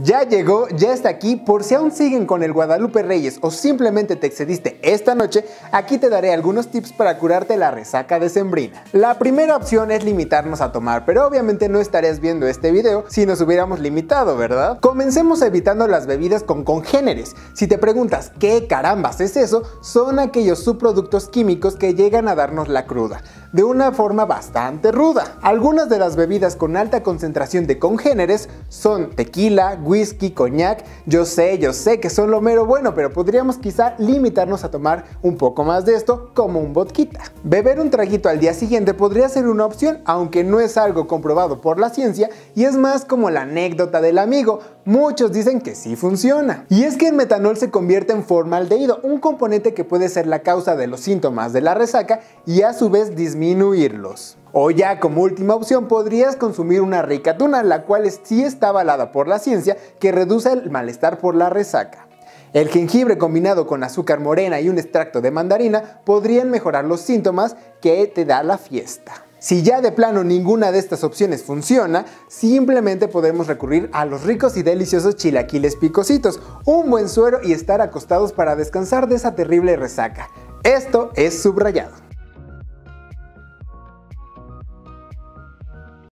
Ya llegó, ya está aquí, por si aún siguen con el Guadalupe Reyes o simplemente te excediste esta noche, aquí te daré algunos tips para curarte la resaca decembrina. La primera opción es limitarnos a tomar, pero obviamente no estarías viendo este video si nos hubiéramos limitado, ¿verdad? Comencemos evitando las bebidas con congéneres. Si te preguntas qué carambas es eso, son aquellos subproductos químicos que llegan a darnos la cruda, de una forma bastante ruda. Algunas de las bebidas con alta concentración de congéneres son tequila, whisky, coñac. Yo sé que son lo mero bueno, pero podríamos quizá limitarnos a tomar un poco más de esto, como un vodquita. Beber un traguito al día siguiente podría ser una opción, aunque no es algo comprobado por la ciencia y es más como la anécdota del amigo. Muchos dicen que sí funciona. Y es que el metanol se convierte en formaldehído, un componente que puede ser la causa de los síntomas de la resaca y a su vez disminuirlos. O ya como última opción podrías consumir una ricatuna, la cual sí está avalada por la ciencia que reduce el malestar por la resaca. El jengibre combinado con azúcar morena y un extracto de mandarina podrían mejorar los síntomas que te da la fiesta. Si ya de plano ninguna de estas opciones funciona, simplemente podemos recurrir a los ricos y deliciosos chilaquiles picositos, un buen suero y estar acostados para descansar de esa terrible resaca. Esto es Subrayado.